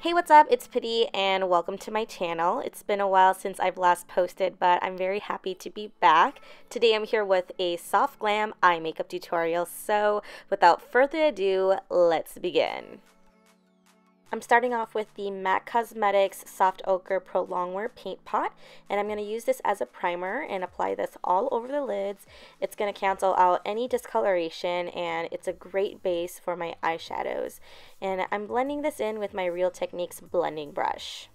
Hey, what's up? It's Padee and welcome to my channel. It's been a while since I've last posted, but I'm very happy to be back. Today I'm here with a Soft Glam eye makeup tutorial, so without further ado, let's begin. I'm starting off with the MAC Cosmetics Soft Ochre Pro Longwear Paint Pot, and I'm going to use this as a primer and apply this all over the lids. It's going to cancel out any discoloration, and it's a great base for my eyeshadows. And I'm blending this in with my Real Techniques blending brush.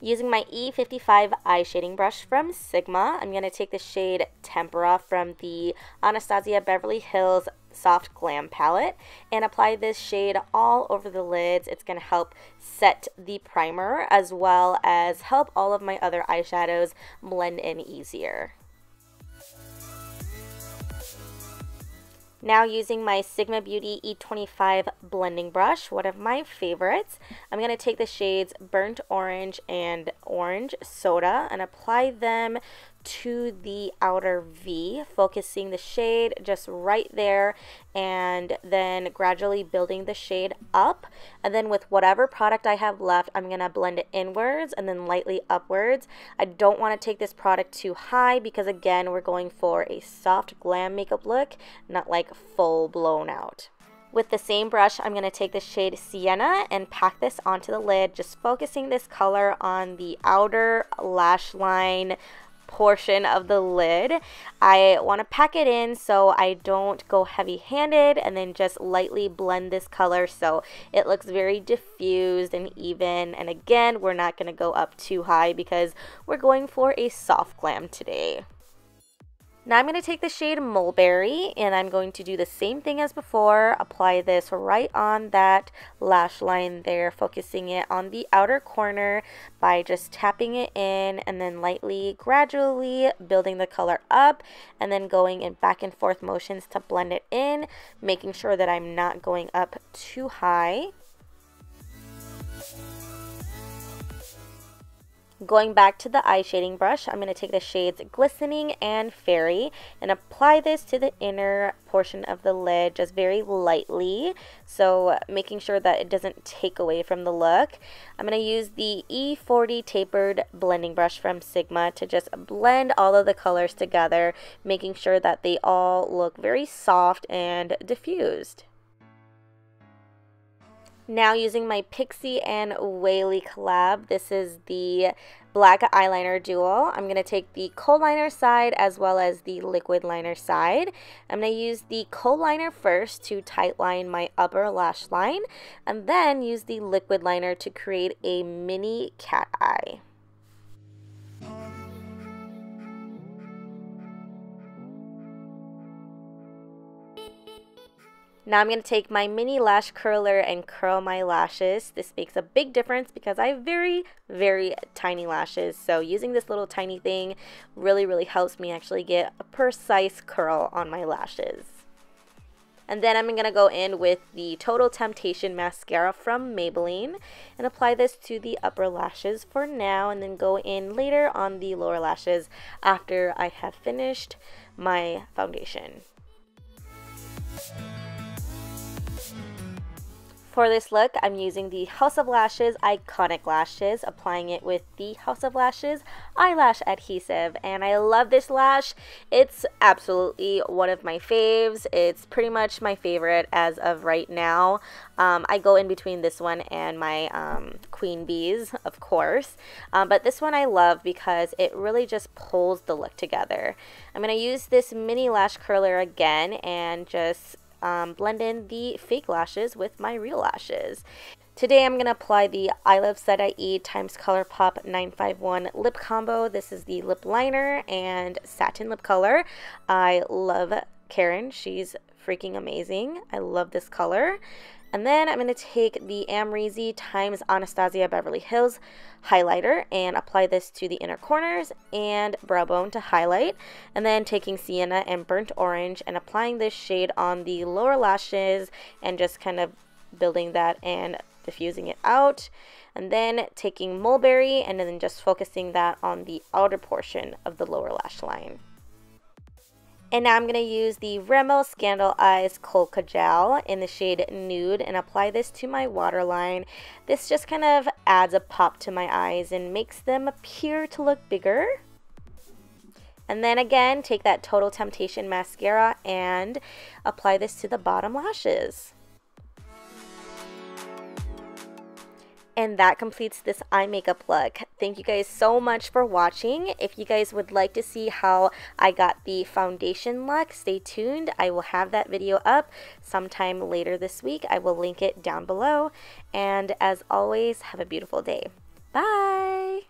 Using my E55 eye shading brush from Sigma, I'm going to take the shade Tempera from the Anastasia Beverly Hills Soft Glam Palette and apply this shade all over the lids. It's going to help set the primer as well as help all of my other eyeshadows blend in easier. Now using my Sigma Beauty E25 blending brush, one of my favorites, I'm going to take the shades Burnt Orange and Orange Soda and apply them to the outer V, focusing the shade just right there and then gradually building the shade up. And then with whatever product I have left, I'm going to blend it inwards and then lightly upwards. I don't want to take this product too high because again, we're going for a soft glam makeup look, not like full blown out. With the same brush, I'm going to take the shade Sienna and pack this onto the lid, just focusing this color on the outer lash line portion of the lid. I want to pack it in so I don't go heavy-handed, and then just lightly blend this color so it looks very diffused and even. And again, we're not going to go up too high because we're going for a soft glam today. Now I'm going to take the shade Mulberry and I'm going to do the same thing as before. Apply this right on that lash line there, focusing it on the outer corner by just tapping it in and then lightly, gradually building the color up and then going in back and forth motions to blend it in, making sure that I'm not going up too high. Going back to the eye shading brush, I'm going to take the shades Glistening and Fairy and apply this to the inner portion of the lid just very lightly, so making sure that it doesn't take away from the look. I'm going to use the E40 tapered blending brush from Sigma to just blend all of the colors together, making sure that they all look very soft and diffused. Now using my Pixi and Weylie collab, this is the black eyeliner duo. I'm going to take the kohl liner side as well as the liquid liner side. I'm going to use the kohl liner first to tightline my upper lash line and then use the liquid liner to create a mini cat eye. Now I'm going to take my mini lash curler and curl my lashes. This makes a big difference because I have very, very tiny lashes. So using this little tiny thing really, really helps me actually get a precise curl on my lashes. And then I'm going to go in with the Total Temptation Mascara from Maybelline and apply this to the upper lashes for now, and then go in later on the lower lashes after I have finished my foundation. For this look, I'm using the House of Lashes Iconic Lashes, applying it with the House of Lashes Eyelash Adhesive. And I love this lash. It's absolutely one of my faves. It's pretty much my favorite as of right now. I go in between this one and my Queen Bees, of course. But this one I love because it really just pulls the look together. I'm going to use this mini lash curler again and just blend in the fake lashes with my real lashes. Today I'm going to apply the I Love Said I E times ColourPop 951 Lip Combo. This is the lip liner and satin lip color. I love Karen. She's freaking amazing. I love this color. And then I'm going to take the Amrezy times Anastasia Beverly Hills highlighter and apply this to the inner corners and brow bone to highlight. And then taking Sienna and Burnt Orange and applying this shade on the lower lashes and just kind of building that and diffusing it out. And then taking Mulberry and then just focusing that on the outer portion of the lower lash line. And now I'm going to use the Rimmel Scandal Eyes Kohl Kajal in the shade Nude and apply this to my waterline. This just kind of adds a pop to my eyes and makes them appear to look bigger. And then again, take that Total Temptation mascara and apply this to the bottom lashes. And that completes this eye makeup look. Thank you guys so much for watching. If you guys would like to see how I got the foundation look, stay tuned. I will have that video up sometime later this week. I will link it down below. And as always, have a beautiful day. Bye!